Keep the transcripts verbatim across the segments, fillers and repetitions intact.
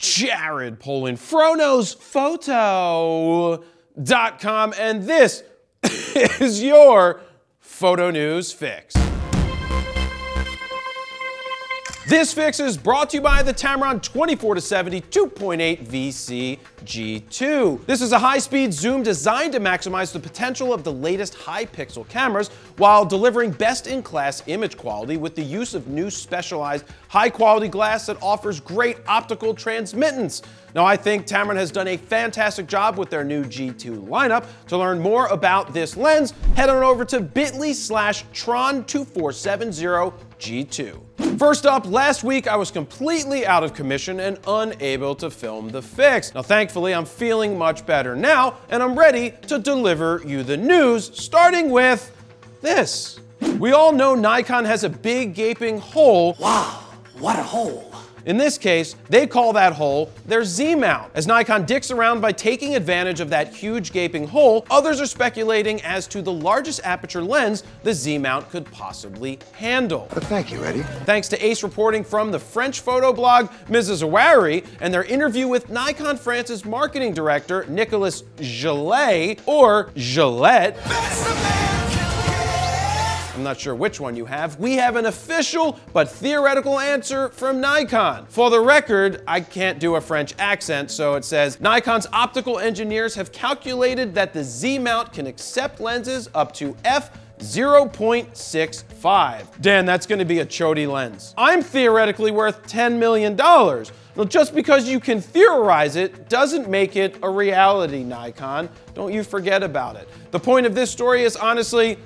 Jared Polin, froknowsphoto dot com, and this is your Photo News Fix. This fix is brought to you by the Tamron twenty-four to seventy two point eight V C G two. This is a high-speed zoom designed to maximize the potential of the latest high-pixel cameras while delivering best-in-class image quality with the use of new specialized high-quality glass that offers great optical transmittance. Now, I think Tamron has done a fantastic job with their new G two lineup. To learn more about this lens, head on over to bit dot l y slash tron two four seven zero G two. First up, last week I was completely out of commission and unable to film the fix. Now, thankfully, I'm feeling much better now, and I'm ready to deliver you the news, starting with this. We all know Nikon has a big gaping hole. Wow, what a hole. In this case, they call that hole their Z-Mount. As Nikon dicks around by taking advantage of that huge gaping hole, others are speculating as to the largest aperture lens the Z-Mount could possibly handle. But thank you, Eddie. Thanks to Ace reporting from the French photo blog Missus Awari and their interview with Nikon France's marketing director Nicolas Gillet, or Gillette. I'm not sure which one you have. We have an official but theoretical answer from Nikon. For the record, I can't do a French accent, so it says, Nikon's optical engineers have calculated that the Z-mount can accept lenses up to f zero point six five. Dan, that's gonna be a chody lens. I'm theoretically worth ten million dollars. Now, just because you can theorize it doesn't make it a reality, Nikon. Don't you forget about it. The point of this story is honestly,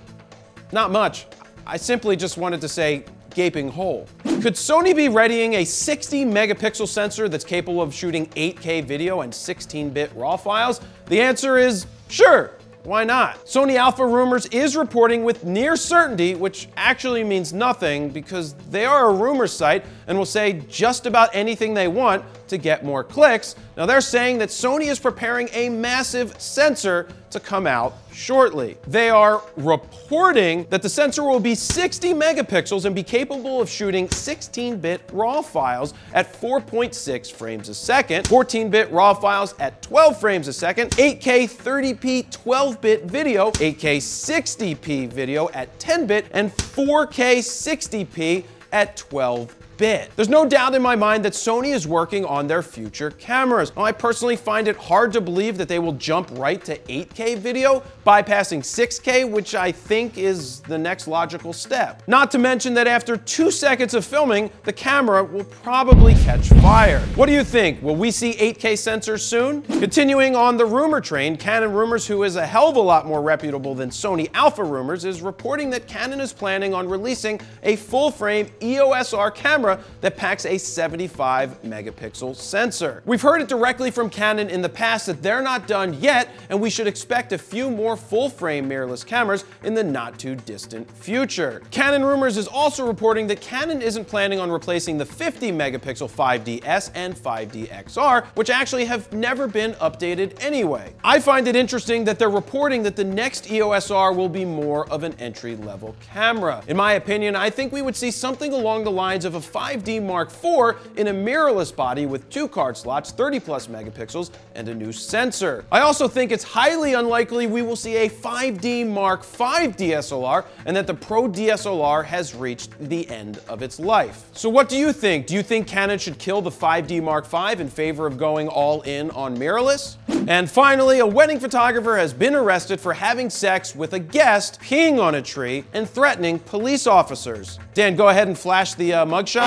not much. I simply just wanted to say, gaping hole. Could Sony be readying a sixty megapixel sensor that's capable of shooting eight K video and sixteen bit raw files? The answer is sure. Why not? Sony Alpha Rumors is reporting with near certainty, which actually means nothing because they are a rumor site and will say just about anything they want to get more clicks. Now they're saying that Sony is preparing a massive sensor to come out shortly. They are reporting that the sensor will be sixty megapixels and be capable of shooting sixteen bit raw files at four point six frames a second, fourteen bit raw files at twelve frames a second, eight K thirty P twelve bit video, eight K sixty P video at ten bit, and four K sixty P at twelve bit. There's no doubt in my mind that Sony is working on their future cameras. Now, I personally find it hard to believe that they will jump right to eight K video, bypassing six K, which I think is the next logical step. Not to mention that after two seconds of filming, the camera will probably catch fire. What do you think? Will we see eight K sensors soon? Continuing on the rumor train, Canon Rumors, who is a hell of a lot more reputable than Sony Alpha Rumors, is reporting that Canon is planning on releasing a full-frame E O S R camera that packs a seventy-five megapixel sensor. We've heard it directly from Canon in the past that they're not done yet, and we should expect a few more full-frame mirrorless cameras in the not-too-distant future. Canon Rumors is also reporting that Canon isn't planning on replacing the fifty megapixel five D S and five D X R, which actually have never been updated anyway. I find it interesting that they're reporting that the next E O S R will be more of an entry-level camera. In my opinion, I think we would see something along the lines of a five D Mark four in a mirrorless body with two card slots, thirty plus megapixels, and a new sensor. I also think it's highly unlikely we will see a five D Mark five D S L R and that the Pro D S L R has reached the end of its life. So what do you think? Do you think Canon should kill the five D Mark five in favor of going all in on mirrorless? And finally, a wedding photographer has been arrested for having sex with a guest, peeing on a tree, and threatening police officers. Dan, go ahead and flash the uh, mugshot.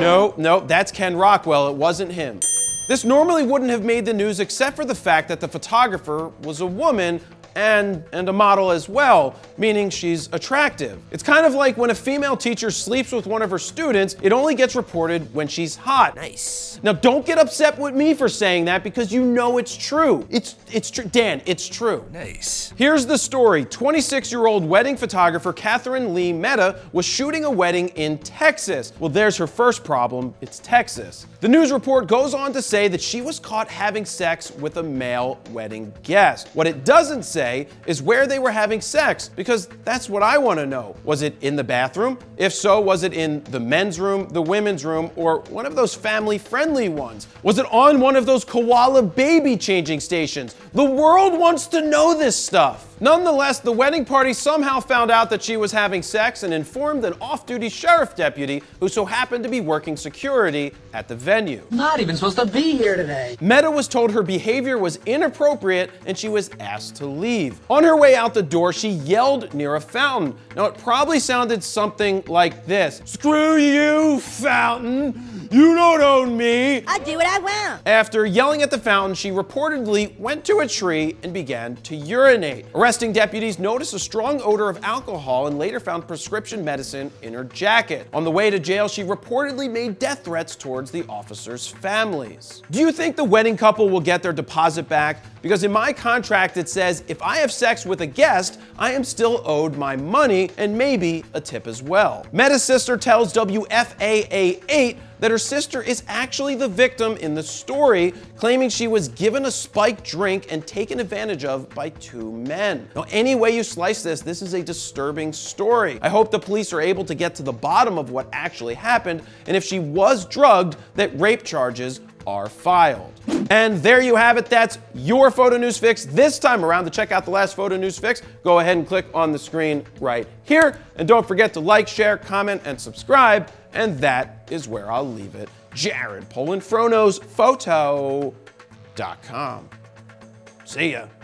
No, no, that's Ken Rockwell, it wasn't him. This normally wouldn't have made the news except for the fact that the photographer was a woman, and, and a model as well, meaning she's attractive. It's kind of like when a female teacher sleeps with one of her students, it only gets reported when she's hot. Nice. Now, don't get upset with me for saying that because you know it's true. It's, it's true, Dan, it's true. Nice. Here's the story. twenty-six-year-old wedding photographer Katherine Lee Mehta was shooting a wedding in Texas. Well, there's her first problem, it's Texas. The news report goes on to say that she was caught having sex with a male wedding guest. What it doesn't say is where they were having sex, because that's what I want to know. Was it in the bathroom? If so, was it in the men's room, the women's room, or one of those family-friendly ones? Was it on one of those koala baby changing stations? The world wants to know this stuff. Nonetheless, the wedding party somehow found out that she was having sex and informed an off-duty sheriff deputy who so happened to be working security at the venue. Not even supposed to be here today. Mehta was told her behavior was inappropriate and she was asked to leave. On her way out the door, she yelled near a fountain. Now, it probably sounded something like this. Screw you, fountain. You don't own me. I do what I want. After yelling at the fountain, she reportedly went to a tree and began to urinate. Arresting deputies noticed a strong odor of alcohol and later found prescription medicine in her jacket. On the way to jail, she reportedly made death threats towards the officers' families. Do you think the wedding couple will get their deposit back? Because in my contract it says, if I have sex with a guest, I am still owed my money and maybe a tip as well. Mehta's sister tells W F A A eight that her sister is actually the victim in the story, claiming she was given a spiked drink and taken advantage of by two men. Now, any way you slice this, this is a disturbing story. I hope the police are able to get to the bottom of what actually happened, and if she was drugged, that rape charges are filed. And there you have it. That's your photo news fix this time around. To check out the last photo news fix, go ahead and click on the screen right here. And don't forget to like, share, comment, and subscribe. And that is where I'll leave it. Jared Polin, froknowsphoto dot com. See ya.